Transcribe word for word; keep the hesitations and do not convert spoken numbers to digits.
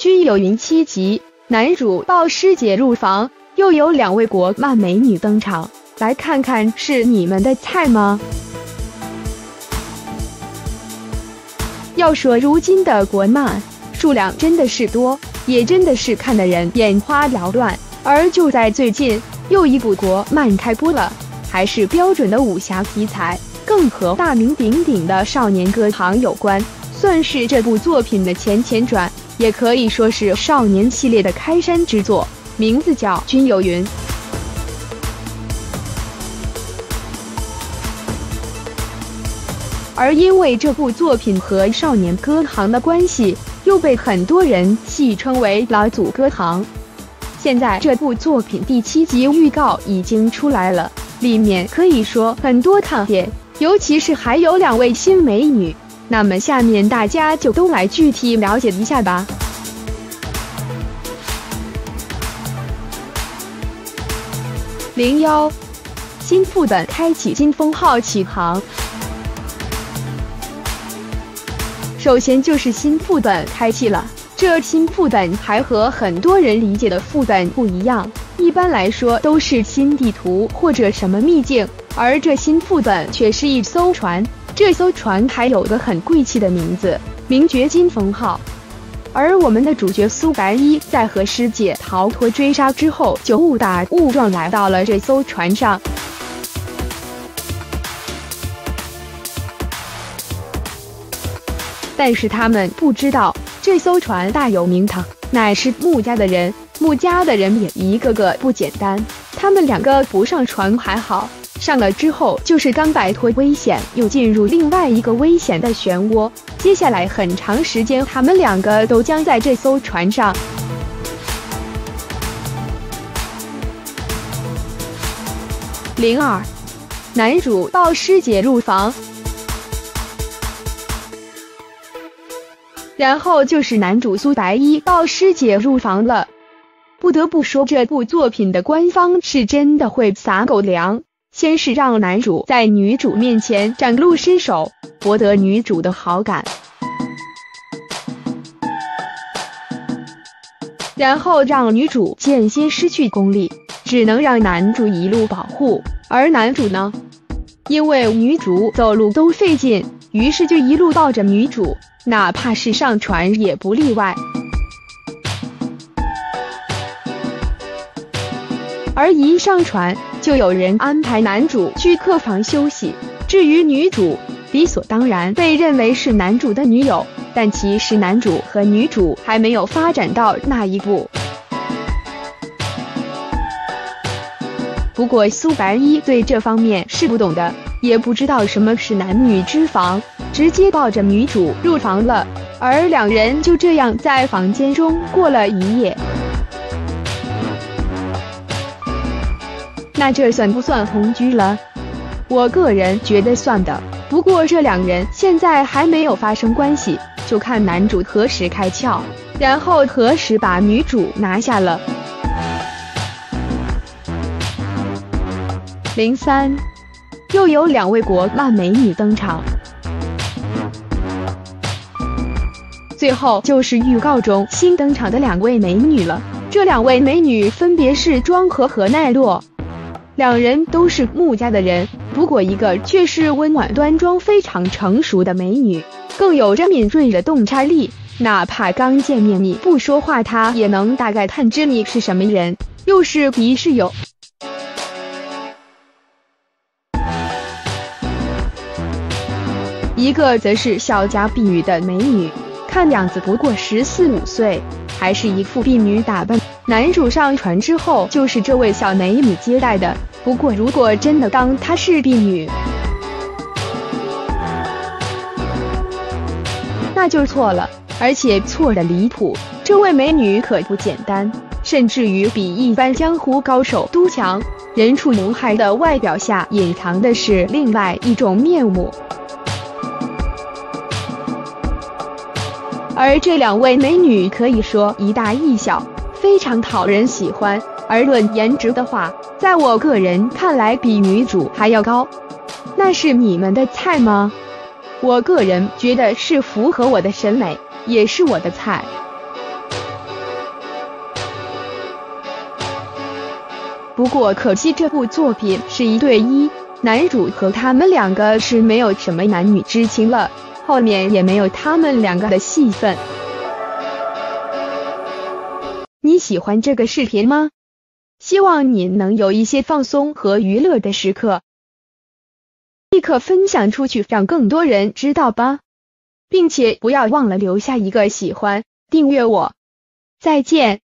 均有云七集，男主抱师姐入房，又有两位国漫美女登场，来看看是你们的菜吗？要说如今的国漫数量真的是多，也真的是看的人眼花缭乱。而就在最近，又一部国漫开播了，还是标准的武侠题材，更和大名鼎鼎的少年歌行有关，算是这部作品的前前传，也可以说是少年系列的开山之作，名字叫《君有云》。而因为这部作品和少年歌行的关系，又被很多人戏称为老祖歌行。现在这部作品第七集预告已经出来了，里面可以说很多看点，尤其是还有两位新美女。那么下面大家就都来具体了解一下吧。零幺，新副本开启金封号起航。首先就是新副本开启了。这新副本还和很多人理解的副本不一样，一般来说都是新地图或者什么秘境，而这新副本却是一艘船，这艘船还有个很贵气的名字，名爵金封号。而我们的主角苏白衣在和师姐逃脱追杀之后，就误打误撞来到了这艘船上。但是他们不知道，这艘船大有名堂，乃是穆家的人。穆家的人也一个个不简单，他们两个不上船还好，上了之后就是刚摆脱危险，又进入另外一个危险的漩涡。接下来很长时间，他们两个都将在这艘船上。零二，男主抱师姐入房。然后就是男主苏白衣抱师姐入房了。不得不说，这部作品的官方是真的会撒狗粮，先是让男主在女主面前展露身手，博得女主的好感，然后让女主间歇失去功力，只能让男主一路保护。而男主呢，因为女主走路都费劲，于是就一路抱着女主，哪怕是上船也不例外。而一上船，就有人安排男主去客房休息。至于女主，理所当然被认为是男主的女友，但其实男主和女主还没有发展到那一步。不过苏白衣对这方面是不懂的，也不知道什么是男女之防，直接抱着女主入房了。而两人就这样在房间中过了一夜。那这算不算同居了？我个人觉得算的，不过这两人现在还没有发生关系，就看男主何时开窍，然后何时把女主拿下了。零三，又有两位国漫美女登场。最后就是预告中新登场的两位美女了，这两位美女分别是庄和和奈落，两人都是穆家的人，不过一个却是温婉端庄、非常成熟的美女，更有着敏锐的洞察力，哪怕刚见面你不说话，她也能大概探知你是什么人，又是敌是友。一个则是小家碧玉的美女，看样子不过十四五岁，还是一副婢女打扮。男主上船之后就是这位小美女接待的，不过如果真的当她是婢女，那就错了，而且错得离谱。这位美女可不简单，甚至于比一般江湖高手都强，人畜无害的外表下隐藏的是另外一种面目。而这两位美女可以说一大一小，非常讨人喜欢。而论颜值的话，在我个人看来比女主还要高。那是你们的菜吗？我个人觉得是符合我的审美，也是我的菜。不过可惜这部作品是一对一，男主和他们两个是没有什么男女之情了，后面也没有他们两个的戏份。你喜欢这个视频吗？希望你能有一些放松和娱乐的时刻。立刻分享出去，让更多人知道吧，并且不要忘了留下一个喜欢，订阅我。再见。